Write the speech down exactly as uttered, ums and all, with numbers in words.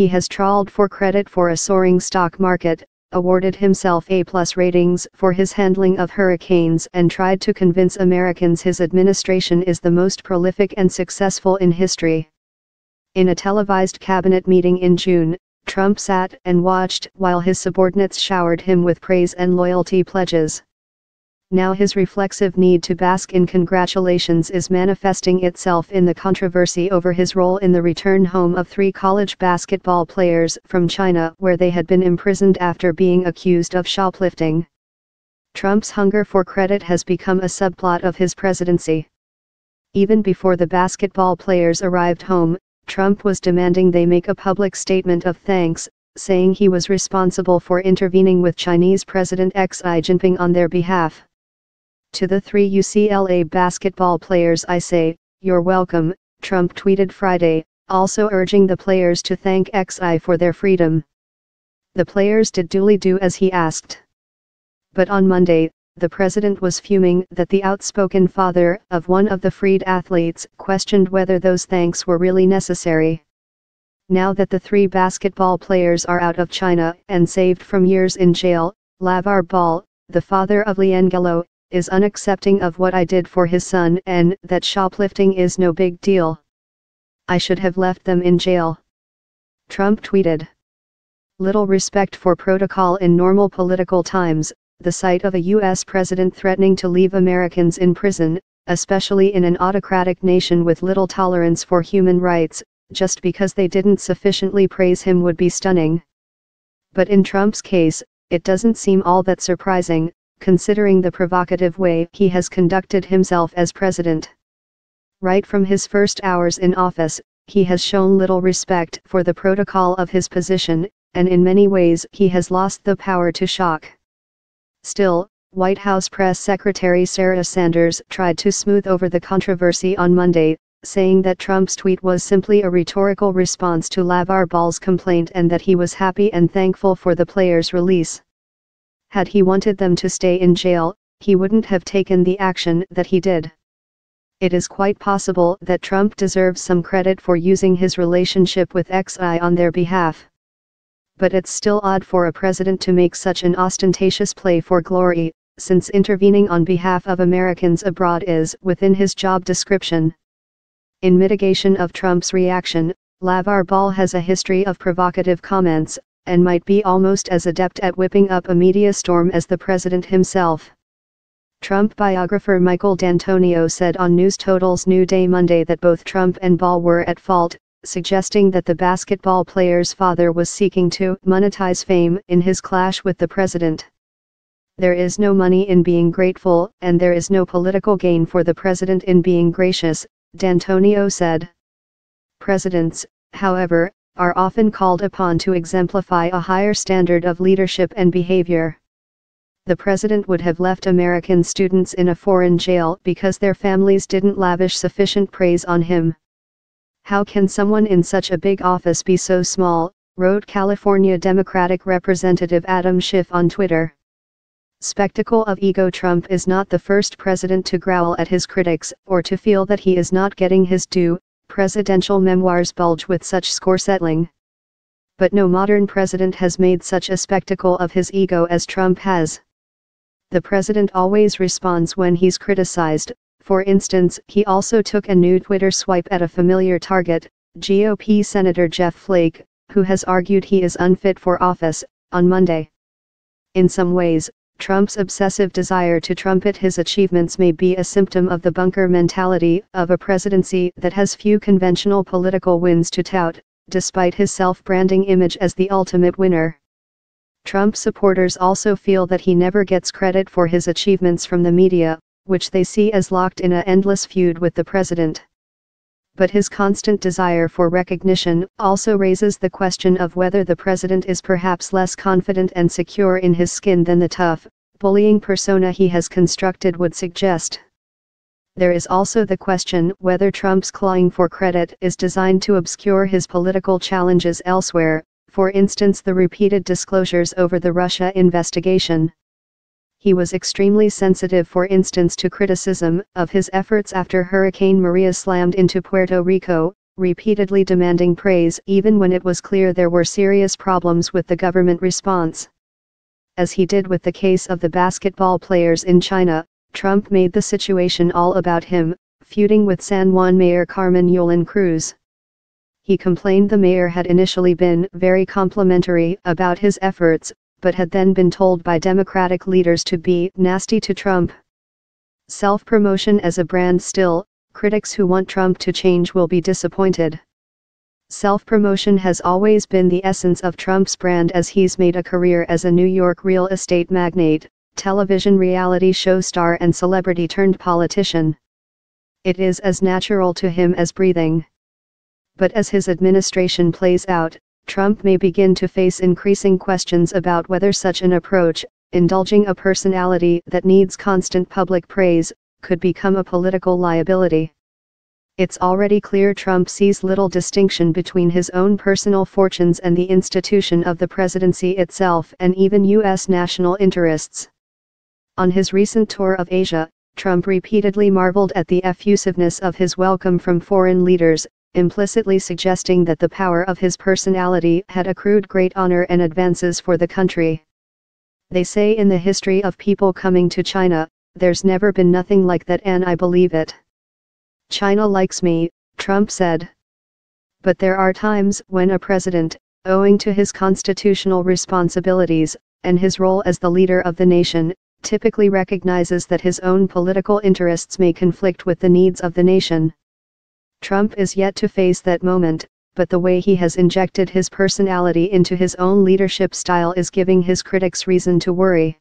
he has trawled for credit for a soaring stock market, awarded himself A plus ratings for his handling of hurricanes, and tried to convince Americans his administration is the most prolific and successful in history. In a televised cabinet meeting in June, Trump sat and watched while his subordinates showered him with praise and loyalty pledges. Now his reflexive need to bask in congratulations is manifesting itself in the controversy over his role in the return home of three college basketball players from China, where they had been imprisoned after being accused of shoplifting. Trump's hunger for credit has become a subplot of his presidency. Even before the basketball players arrived home, Trump was demanding they make a public statement of thanks, saying he was responsible for intervening with Chinese President Xi Jinping on their behalf. "To the three U C L A basketball players I say, you're welcome," Trump tweeted Friday, also urging the players to thank Xi for their freedom. The players did duly do as he asked. But on Monday, the president was fuming that the outspoken father of one of the freed athletes questioned whether those thanks were really necessary. Now that the three basketball players are out of China and saved from years in jail, Lavar Ball, the father of Liangelo, is unaccepting of what I did for his son and that shoplifting is no big deal. I should have left them in jail," Trump tweeted. Little respect for protocol in normal political times, the sight of a U S president threatening to leave Americans in prison, especially in an autocratic nation with little tolerance for human rights, just because they didn't sufficiently praise him would be stunning. But in Trump's case, it doesn't seem all that surprising, considering the provocative way he has conducted himself as president. Right from his first hours in office, he has shown little respect for the protocol of his position, and in many ways he has lost the power to shock. Still, White House Press Secretary Sarah Sanders tried to smooth over the controversy on Monday, saying that Trump's tweet was simply a rhetorical response to Lavar Ball's complaint and that he was happy and thankful for the players' release. Had he wanted them to stay in jail, he wouldn't have taken the action that he did. It is quite possible that Trump deserves some credit for using his relationship with Xi on their behalf. But it's still odd for a president to make such an ostentatious play for glory, since intervening on behalf of Americans abroad is within his job description. In mitigation of Trump's reaction, Lavar Ball has a history of provocative comments, and might be almost as adept at whipping up a media storm as the president himself. Trump biographer Michael D'Antonio said on NewsTotal's New Day Monday that both Trump and Ball were at fault, suggesting that the basketball player's father was seeking to monetize fame in his clash with the president. "There is no money in being grateful, and there is no political gain for the president in being gracious," D'Antonio said. Presidents, however, are often called upon to exemplify a higher standard of leadership and behavior. The president would have left American students in a foreign jail because their families didn't lavish sufficient praise on him. "How can someone in such a big office be so small?" wrote California Democratic Representative Adam Schiff on Twitter. Spectacle of ego. Trump is not the first president to growl at his critics or to feel that he is not getting his due. Presidential memoirs bulge with such score-settling. But no modern president has made such a spectacle of his ego as Trump has. The president always responds when he's criticized. For instance, he also took a new Twitter swipe at a familiar target, G O P Senator Jeff Flake, who has argued he is unfit for office, on Monday. In some ways, Trump's obsessive desire to trumpet his achievements may be a symptom of the bunker mentality of a presidency that has few conventional political wins to tout, despite his self-branding image as the ultimate winner. Trump supporters also feel that he never gets credit for his achievements from the media, which they see as locked in an endless feud with the president. But his constant desire for recognition also raises the question of whether the president is perhaps less confident and secure in his skin than the tough, bullying persona he has constructed would suggest. There is also the question whether Trump's clawing for credit is designed to obscure his political challenges elsewhere, for instance the repeated disclosures over the Russia investigation. He was extremely sensitive, for instance, to criticism of his efforts after Hurricane Maria slammed into Puerto Rico, repeatedly demanding praise even when it was clear there were serious problems with the government response. As he did with the case of the basketball players in China, Trump made the situation all about him, feuding with San Juan Mayor Carmen Yulín Cruz. He complained the mayor had initially been very complimentary about his efforts, but had then been told by Democratic leaders to be nasty to Trump. Self-promotion as a brand still, critics who want Trump to change will be disappointed. Self-promotion has always been the essence of Trump's brand, as he's made a career as a New York real estate magnate, television reality show star and celebrity-turned-politician. It is as natural to him as breathing. But as his administration plays out, Trump may begin to face increasing questions about whether such an approach, indulging a personality that needs constant public praise, could become a political liability. It's already clear Trump sees little distinction between his own personal fortunes and the institution of the presidency itself and even U S national interests. On his recent tour of Asia, Trump repeatedly marveled at the effusiveness of his welcome from foreign leaders, implicitly suggesting that the power of his personality had accrued great honor and advances for the country. They say in the history of people coming to China, there's never been nothing like that, and I believe it. China likes me, Trump said. But there are times when a president, owing to his constitutional responsibilities, and his role as the leader of the nation, typically recognizes that his own political interests may conflict with the needs of the nation. Trump is yet to face that moment, but the way he has injected his personality into his own leadership style is giving his critics reason to worry.